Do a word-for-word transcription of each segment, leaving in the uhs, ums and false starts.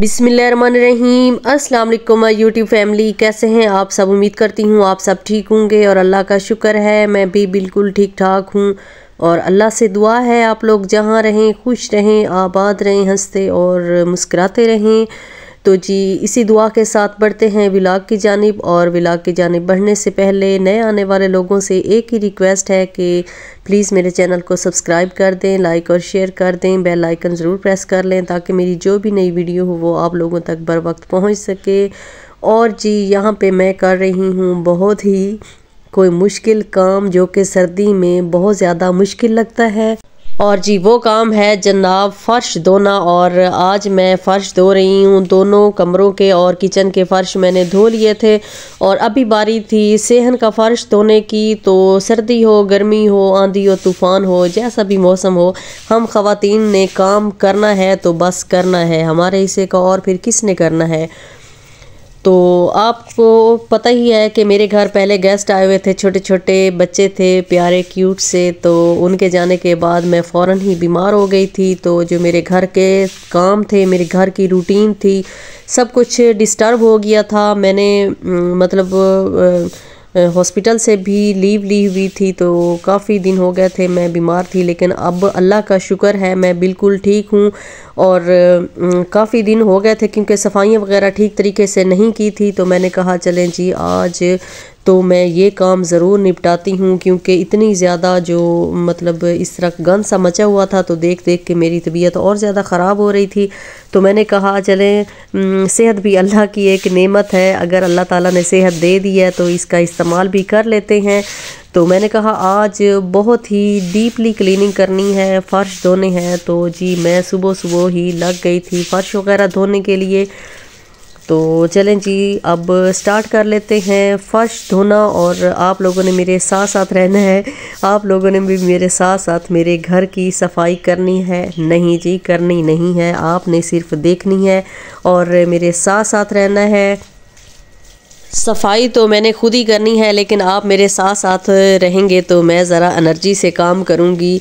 बिस्मिल्लाहिर्रहमानिर्रहीम। अस्सलाम वालेकुम यूट्यूब फैमिली, कैसे हैं आप सब? उम्मीद करती हूँ आप सब ठीक होंगे और अल्लाह का शुक्र है मैं भी बिल्कुल ठीक ठाक हूँ। और अल्लाह से दुआ है आप लोग जहाँ रहें खुश रहें, आबाद रहें, हंसते और मुस्कुराते रहें। तो जी इसी दुआ के साथ बढ़ते हैं व्लॉग की जानिब। और व्लॉग की जानिब बढ़ने से पहले नए आने वाले लोगों से एक ही रिक्वेस्ट है कि प्लीज़ मेरे चैनल को सब्सक्राइब कर दें, लाइक और शेयर कर दें, बेल आइकन ज़रूर प्रेस कर लें ताकि मेरी जो भी नई वीडियो हो वो आप लोगों तक बर वक्त पहुँच सके। और जी यहाँ पे मैं कर रही हूँ बहुत ही कोई मुश्किल काम जो कि सर्दी में बहुत ज़्यादा मुश्किल लगता है। और जी वो काम है जनाब फ़र्श धोना। और आज मैं फ़र्श धो रही हूँ, दोनों कमरों के और किचन के फ़र्श मैंने धो लिए थे। और अभी बारी थी सेहन का फ़र्श धोने की। तो सर्दी हो, गर्मी हो, आंधी हो, तूफ़ान हो, जैसा भी मौसम हो, हम ख़वातीन ने काम करना है तो बस करना है, हमारे हिस्से का और फिर किसने करना है। तो आपको पता ही है कि मेरे घर पहले गेस्ट आए हुए थे, छोटे छोटे बच्चे थे प्यारे क्यूट से। तो उनके जाने के बाद मैं फ़ौरन ही बीमार हो गई थी। तो जो मेरे घर के काम थे, मेरे घर की रूटीन थी, सब कुछ डिस्टर्ब हो गया था। मैंने मतलब हॉस्पिटल से भी लीव ली हुई थी, तो काफ़ी दिन हो गए थे मैं बीमार थी। लेकिन अब अल्लाह का शुक्र है मैं बिल्कुल ठीक हूँ। और काफ़ी दिन हो गए थे क्योंकि सफाइयाँ वगैरह ठीक तरीके से नहीं की थी। तो मैंने कहा चलें जी आज तो मैं ये काम ज़रूर निपटाती हूँ, क्योंकि इतनी ज़्यादा जो मतलब इस तरह गंद सा मचा हुआ था तो देख देख के मेरी तबीयत और ज़्यादा ख़राब हो रही थी। तो मैंने कहा चलें, सेहत भी अल्लाह की एक नेमत है, अगर अल्लाह ताला ने सेहत दे दी है तो इसका इस्तेमाल भी कर लेते हैं। तो मैंने कहा आज बहुत ही डीपली क्लीनिंग करनी है, फ़र्श धोने हैं। तो जी मैं सुबह सुबह ही लग गई थी फ़र्श वगैरह धोने के लिए। तो चलें जी अब स्टार्ट कर लेते हैं फ़र्श धोना। और आप लोगों ने मेरे साथ साथ रहना है, आप लोगों ने भी मेरे साथ साथ मेरे घर की सफाई करनी है। नहीं जी करनी नहीं है, आपने सिर्फ देखनी है और मेरे साथ साथ रहना है। सफाई तो मैंने खुद ही करनी है, लेकिन आप मेरे साथ साथ रहेंगे तो मैं ज़रा एनर्जी से काम करूँगी।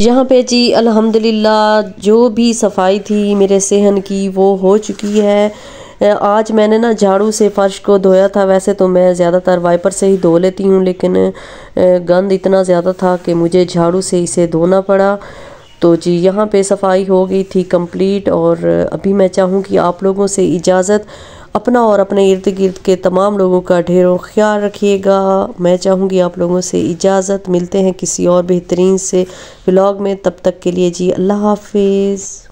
यहाँ पे जी अल्हम्दुलिल्लाह जो भी सफाई थी मेरे सहन की वो हो चुकी है। आज मैंने ना झाड़ू से फ़र्श को धोया था, वैसे तो मैं ज़्यादातर वाइपर से ही धो लेती हूँ, लेकिन गंद इतना ज़्यादा था कि मुझे झाड़ू से इसे धोना पड़ा। तो जी यहाँ पे सफाई हो गई थी कंप्लीट। और अभी मैं चाहूँगी आप लोगों से इजाज़त, अपना और अपने इर्द गिर्द के तमाम लोगों का ढेरों ख्याल रखिएगा। मैं चाहूँगी आप लोगों से इजाज़त, मिलते हैं किसी और बेहतरीन से व्लॉग में, तब तक के लिए जी अल्लाह हाफिज़।